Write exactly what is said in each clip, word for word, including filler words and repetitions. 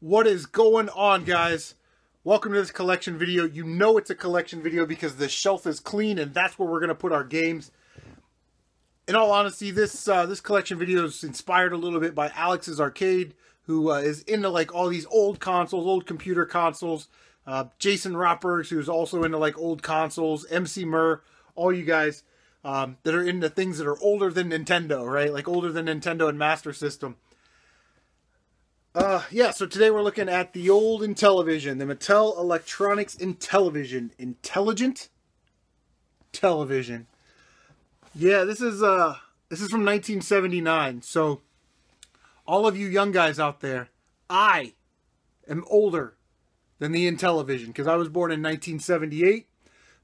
What is going on, guys? Welcome to this collection video. You know it's a collection video because the shelf is clean, and that's where we're going to put our games. In all honesty, this uh, this collection video is inspired a little bit by Alex's Arcade, who uh, is into like all these old consoles, old computer consoles. Uh, Jason Rotbergs, who's also into like old consoles. Emceemer, all you guys um, that are into things that are older than Nintendo, right? Like older than Nintendo and Master System. Uh, yeah, so today we're looking at the old Intellivision, the Mattel Electronics Intellivision. Intelligent Television. Yeah, this is, uh, this is from nineteen seventy-nine, so all of you young guys out there, I am older than the Intellivision, because I was born in nineteen seventy-eight,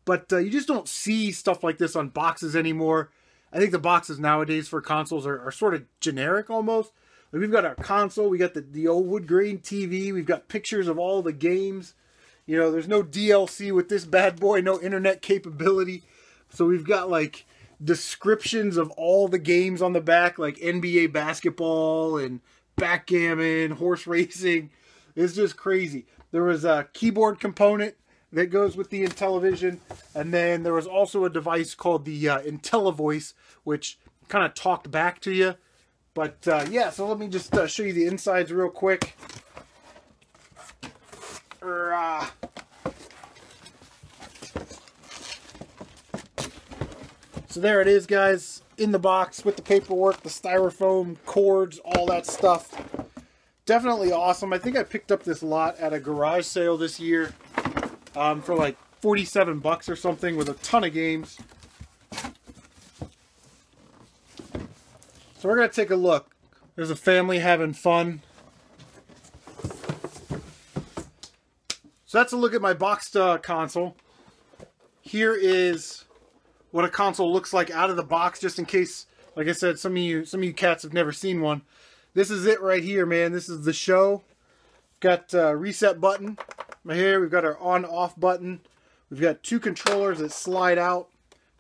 but uh, you just don't see stuff like this on boxes anymore. I think the boxes nowadays for consoles are, are sort of generic almost. We've got our console, we got the, the old wood grain T V, we've got pictures of all the games. You know, there's no D L C with this bad boy, no internet capability. So we've got like descriptions of all the games on the back, like N B A basketball and backgammon, horse racing. It's just crazy. There was a keyboard component that goes with the Intellivision, and then there was also a device called the uh, Intellivoice, which kind of talked back to you. But, uh, yeah, so let me just uh, show you the insides real quick. Uh, so there it is, guys, in the box with the paperwork, the styrofoam, cords, all that stuff. Definitely awesome. I think I picked up this lot at a garage sale this year um, for like forty-seven bucks or something with a ton of games. So we're going to take a look. There's a family having fun. So that's a look at my boxed uh, console. Here is what a console looks like out of the box, just in case, like I said, some of you some of you cats have never seen one. This is it right here, man. This is the show. Got a reset button right here. We've got our on-off button. We've got two controllers that slide out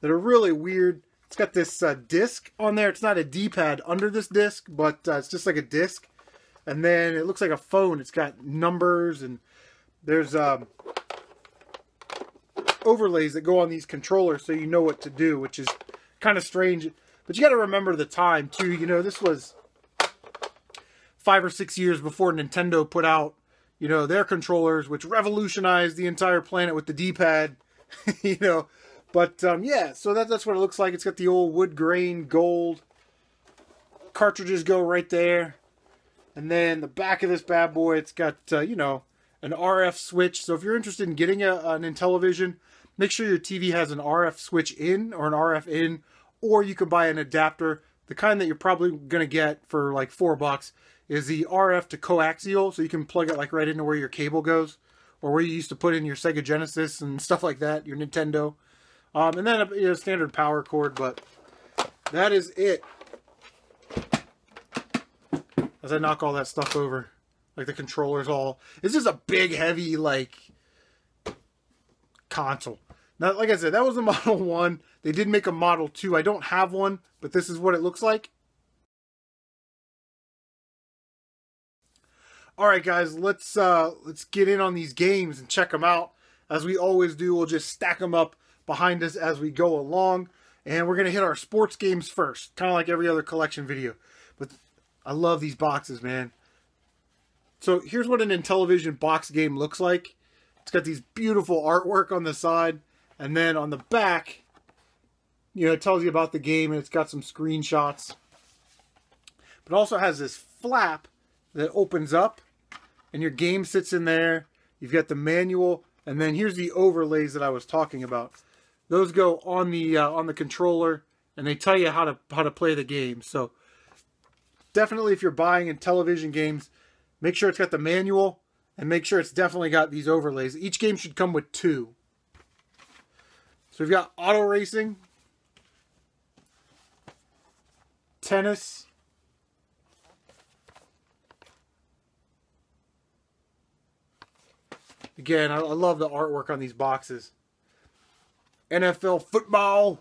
that are really weird. It's got this uh, disc on there. It's not a D-pad under this disc, but uh, it's just like a disc. And then it looks like a phone. It's got numbers, and there's um, overlays that go on these controllers so you know what to do, which is kind of strange. But you got to remember the time, too. You know, this was five or six years before Nintendo put out, you know, their controllers, which revolutionized the entire planet with the D-pad, you know. But, um, yeah, so that, that's what it looks like. It's got the old wood grain gold. Cartridges go right there. And then the back of this bad boy, it's got, uh, you know, an R F switch. So if you're interested in getting a, an Intellivision, make sure your T V has an R F switch in or an R F in. Or you could buy an adapter. The kind that you're probably going to get for like four bucks is the R F to coaxial. So you can plug it like right into where your cable goes. Or where you used to put in your Sega Genesis and stuff like that, your Nintendo. Um, and then a, you know, standard power cord, but that is it. As I knock all that stuff over, like the controllers all. It's just a big, heavy, like, console. Now, like I said, that was a Model one. They did make a Model two. I don't have one, but this is what it looks like. All right, guys, let's, uh, let's get in on these games and check them out. As we always do, we'll just stack them up behind us as we go along, and we're gonna hit our sports games first, kind of like every other collection video. But I love these boxes, man. So here's what an Intellivision box game looks like. It's got these beautiful artwork on the side, and then on the back, you know, it tells you about the game, and it's got some screenshots. But it also has this flap that opens up, and your game sits in there. You've got the manual, and then here's the overlays that I was talking about. Those go on the uh, on the controller, and they tell you how to how to play the game. So definitely, if you're buying Intellivision games, make sure it's got the manual, and make sure it's definitely got these overlays. Each game should come with two. So we've got auto racing, tennis, again, I, I love the artwork on these boxes. N F L football.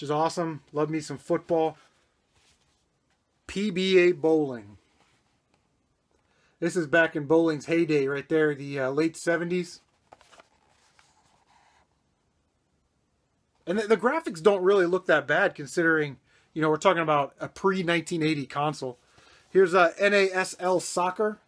which is awesome. Love me some football. P B A bowling. This is back in bowling's heyday right there, the uh, late seventies. And the, the graphics don't really look that bad considering, you know, we're talking about a pre nineteen eighty console. Here's uh, N A S L Soccer.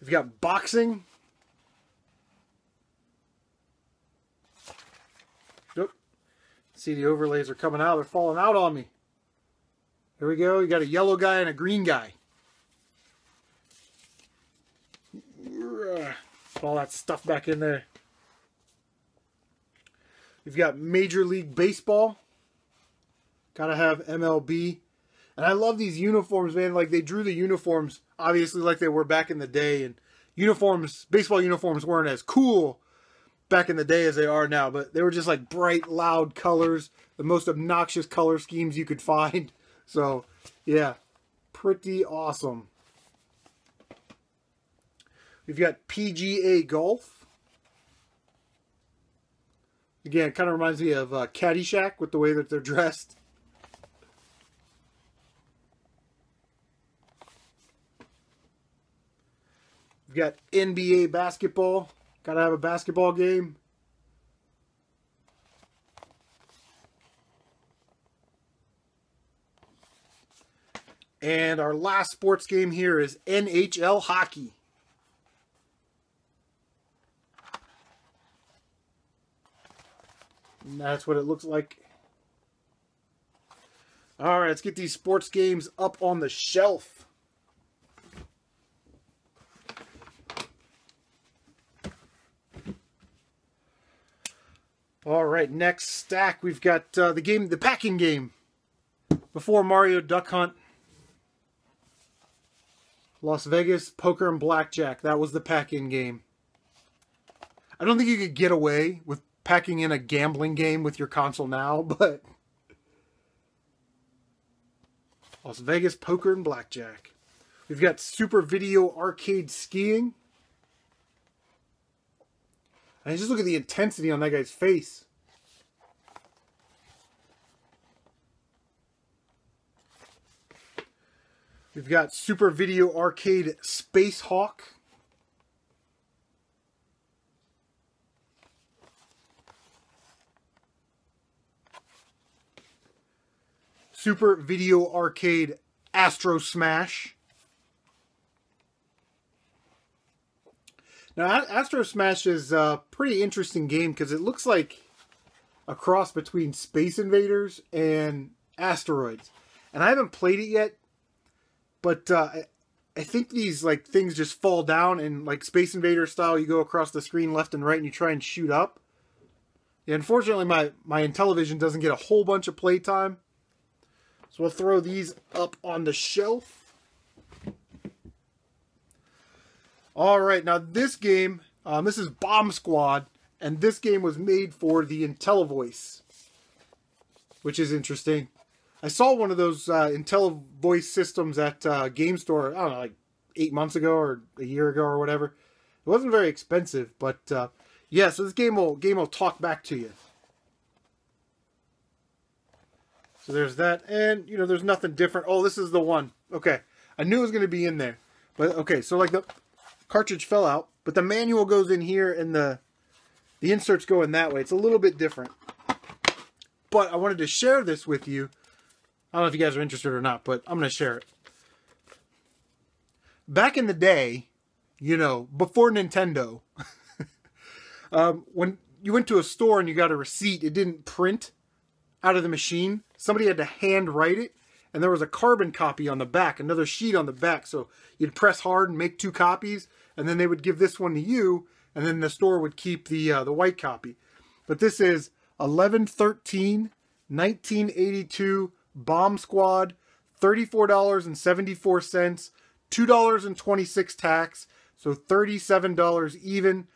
We've got boxing. Nope. See, the overlays are coming out. They're falling out on me. Here we go. You got a yellow guy and a green guy. Put all that stuff back in there. You've got Major League Baseball. Gotta have M L B. And I love these uniforms, man. Like, they drew the uniforms, obviously, like they were back in the day. And uniforms, baseball uniforms weren't as cool back in the day as they are now. But they were just, like, bright, loud colors. The most obnoxious color schemes you could find. So, yeah. Pretty awesome. We've got P G A Golf. Again, it kind of reminds me of uh, Caddyshack with the way that they're dressed. We've got N B A Basketball. Gotta have a basketball game. And our last sports game here is N H L Hockey. And that's what it looks like. All right, let's get these sports games up on the shelf. All right, next stack, we've got uh, the game, the packing game. Before Mario, Duck Hunt, Las Vegas, Poker, and Blackjack. That was the packing game. I don't think you could get away with packing in a gambling game with your console now, but Las Vegas, Poker, and Blackjack. We've got Super Video Arcade Skiing. And just look at the intensity on that guy's face. We've got Super Video Arcade Space Hawk. Super Video Arcade Astro Smash. Now, Astro Smash is a pretty interesting game because it looks like a cross between Space Invaders and Asteroids. And I haven't played it yet, but uh, I think these like things just fall down and like Space Invader style, you go across the screen left and right and you try and shoot up. Yeah, unfortunately, my, my Intellivision doesn't get a whole bunch of playtime. So we'll throw these up on the shelf. All right, now this game, um, this is Bomb Squad, and this game was made for the Intellivoice, which is interesting. I saw one of those uh, Intellivoice systems at uh, Game Store, I don't know, like eight months ago or a year ago or whatever. It wasn't very expensive, but uh, yeah, so this game will, game will talk back to you. So there's that, and, you know, there's nothing different. Oh, this is the one. Okay, I knew it was going to be in there. But, okay, so, like, the cartridge fell out, but the manual goes in here, and the, the inserts go in that way. It's a little bit different. But I wanted to share this with you. I don't know if you guys are interested or not, but I'm going to share it. Back in the day, you know, before Nintendo, um, when you went to a store and you got a receipt, it didn't print out of the machine. Somebody had to hand write it, and there was a carbon copy on the back, another sheet on the back. So you'd press hard and make two copies, and then they would give this one to you, and then the store would keep the uh, the white copy. But this is eleven thirteen nineteen eighty-two Bomb Squad, thirty-four dollars and seventy-four cents, two dollars and twenty-six cents tax, so thirty-seven dollars even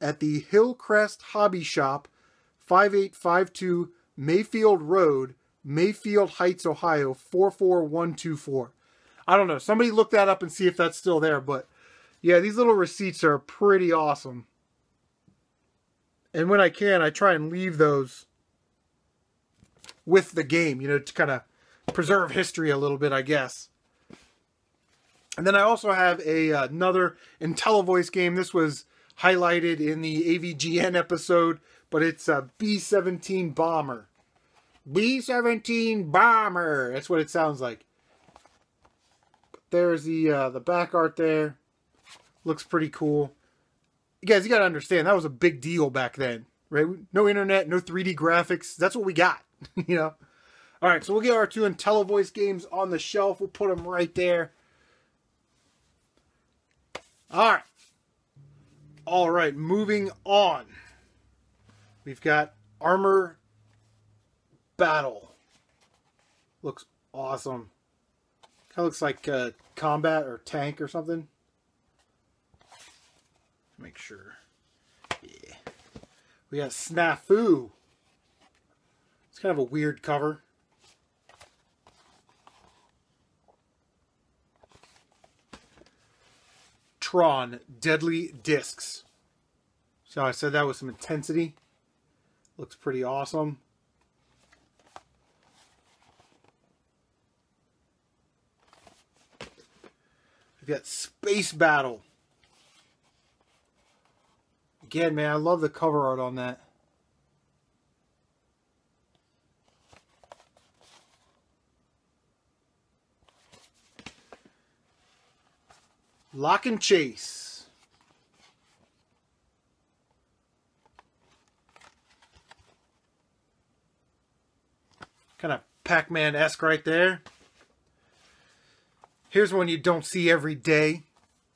at the Hillcrest Hobby Shop, five eight five two Mayfield Road, Mayfield Heights, Ohio, four four one two four. I don't know. Somebody look that up and see if that's still there. But yeah, these little receipts are pretty awesome. And when I can, I try and leave those with the game, you know, to kind of preserve history a little bit, I guess. And then I also have a uh, another Intellivoice game. This was highlighted in the A V G N episode, but it's a B seventeen bomber. B seventeen bomber. That's what it sounds like. But there's the uh, the back art there. Looks pretty cool. You guys, you gotta understand that was a big deal back then, right? No internet, no three D graphics. That's what we got, you know. All right, so we'll get our two Intellivoice games on the shelf. We'll put them right there. All right. All right, moving on. We've got Armor Battle. Looks awesome. Kind of looks like uh, combat or tank or something. Make sure. Yeah. We got Snafu. It's kind of a weird cover. Tron, Deadly Discs. So I said that with some intensity. Looks pretty awesome. We've got Space Battle. Again, man, I love the cover art on that. Lock and Chase. Kind of Pac-Man-esque right there. Here's one you don't see every day.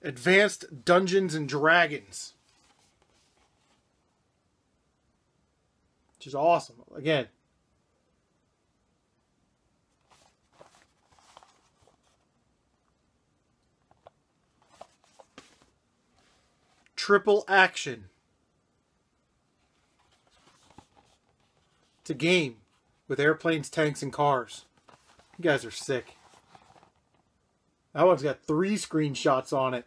Advanced Dungeons and Dragons. Which is awesome. Again. Triple Action. It's a game with airplanes, tanks, and cars. You guys are sick. That one's got three screenshots on it.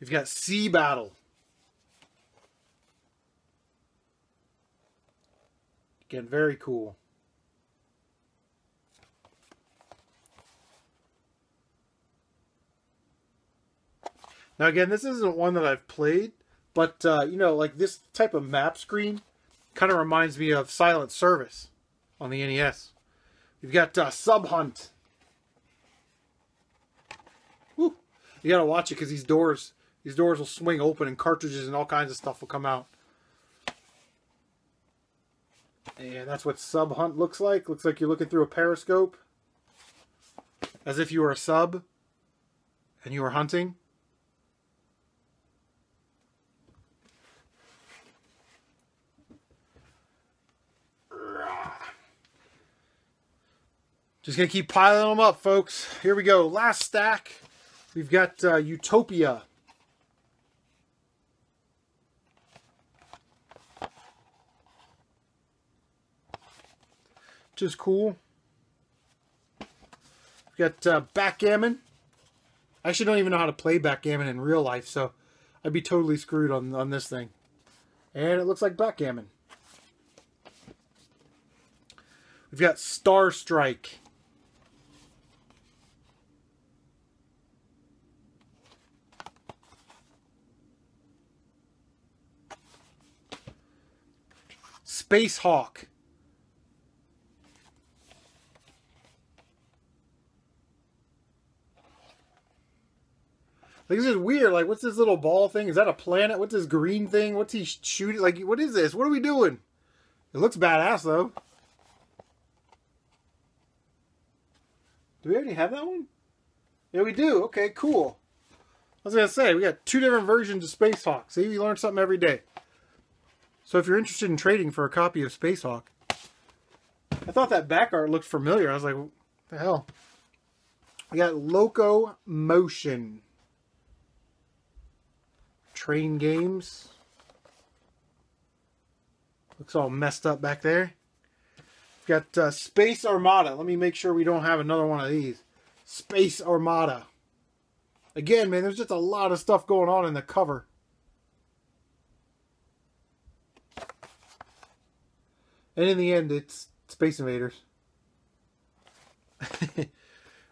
We've got Sea Battle. Again, very cool. Now, again, this isn't one that I've played, but, uh, you know, like this type of map screen kind of reminds me of Silent Service on the N E S. You've got uh, Sub Hunt. Woo. You got to watch it because these doors, these doors will swing open and cartridges and all kinds of stuff will come out. And that's what Sub Hunt looks like. Looks like you're looking through a periscope. As if you were a sub. And you were hunting. Just going to keep piling them up, folks. Here we go. Last stack. We've got uh, Utopia. Which is cool. We got uh, Backgammon. I actually don't even know how to play Backgammon in real life, so I'd be totally screwed on, on this thing. And it looks like Backgammon. We've got Star Strike. Space Hawk. Like, this is weird. Like, what's this little ball thing? Is that a planet? What's this green thing? What's he shooting? Like, what is this? What are we doing? It looks badass, though. Do we already have that one? Yeah, we do. Okay, cool. I was going to say, we got two different versions of Space Hawk. See, you learn something every day. So if you're interested in trading for a copy of Space Hawk, I thought that back art looked familiar. I was like, what the hell? We got Locomotion. Train games. Looks all messed up back there. Got uh, Space Armada. Let me make sure we don't have another one of these. Space Armada. Again, man, there's just a lot of stuff going on in the cover. And in the end, it's Space Invaders.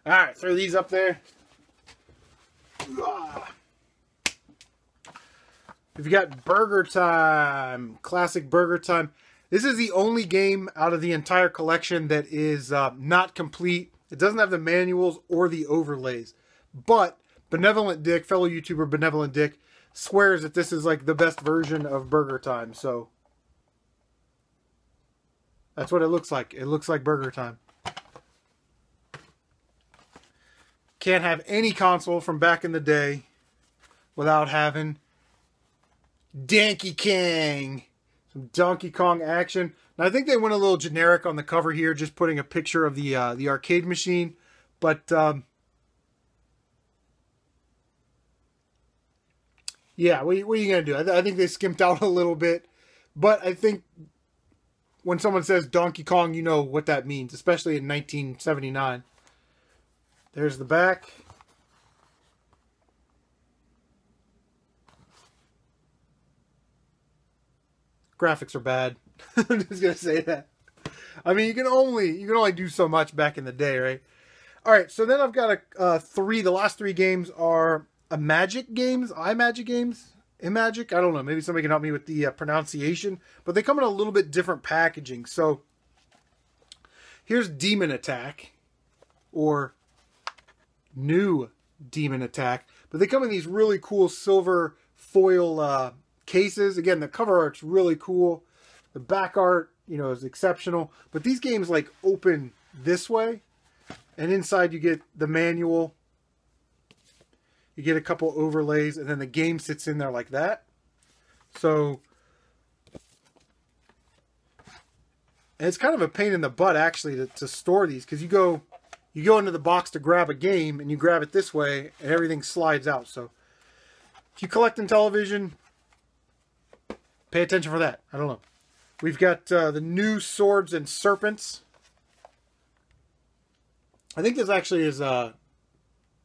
Alright, throw these up there. We've got Burger Time. Classic Burger Time. This is the only game out of the entire collection that is uh, not complete. It doesn't have the manuals or the overlays. But Benevolent Dick, fellow YouTuber Benevolent Dick, swears that this is like the best version of Burger Time. So that's what it looks like. It looks like Burger Time. Can't have any console from back in the day without having Donkey Kong. Some Donkey Kong action. And I think they went a little generic on the cover here, just putting a picture of the uh, the arcade machine. But um, yeah, what, what are you gonna do? I, th I think they skimped out a little bit, but I think when someone says Donkey Kong, you know what that means, especially in nineteen seventy-nine. There's the back. Graphics are bad. I'm just gonna say that. I mean, you can only you can only do so much back in the day, right? All right. So then I've got a uh, three. The last three games are Imagic games, Imagic games, Imagic. I don't know. Maybe somebody can help me with the uh, pronunciation. But they come in a little bit different packaging. So here's Demon Attack, or New Demon Attack. But they come in these really cool silver foil Uh, cases. Again, the cover art's really cool. The back art, you know, is exceptional. But these games like open this way, and inside you get the manual, you get a couple overlays, and then the game sits in there like that. So and it's kind of a pain in the butt actually to, to store these, because you go you go into the box to grab a game and you grab it this way and everything slides out. So if you collect Intellivision, pay attention for that. I don't know. We've got uh, the new Swords and Serpents. I think this actually is uh,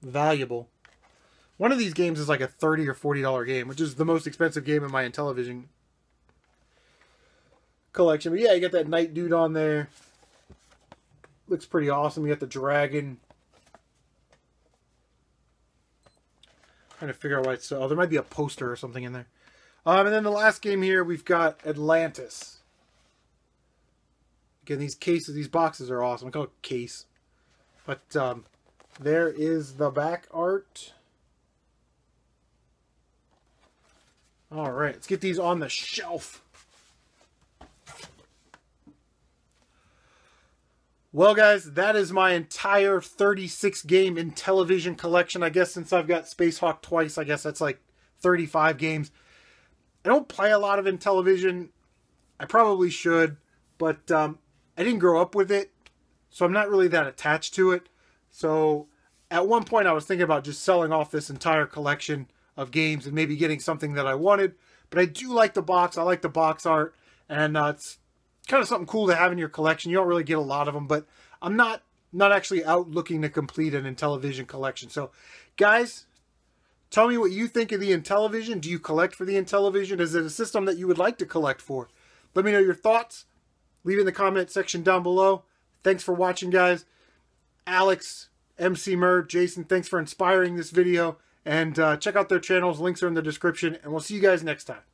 valuable. One of these games is like a thirty or forty dollar game, which is the most expensive game in my Intellivision collection. But yeah, you got that Night Dude on there. Looks pretty awesome. You got the dragon. I'm trying to figure out why it's so... Oh, there might be a poster or something in there. Um, and then the last game here, we've got Atlantis. Again, these cases, these boxes are awesome. I call it case. But um, there is the back art. All right, let's get these on the shelf. Well, guys, that is my entire thirty-six game Intellivision collection. I guess since I've got Space Hawk twice, I guess that's like thirty-five games. I don't play a lot of Intellivision. I probably should, but um, I didn't grow up with it, so I'm not really that attached to it. So at one point I was thinking about just selling off this entire collection of games and maybe getting something that I wanted, but I do like the box. I like the box art, and uh, it's kind of something cool to have in your collection. You don't really get a lot of them, but I'm not, not actually out looking to complete an Intellivision collection. So guys, tell me what you think of the Intellivision. Do you collect for the Intellivision? Is it a system that you would like to collect for? Let me know your thoughts. Leave it in the comment section down below. Thanks for watching, guys. Alex, Emceemer, Jason, thanks for inspiring this video. And uh, check out their channels. Links are in the description. And we'll see you guys next time.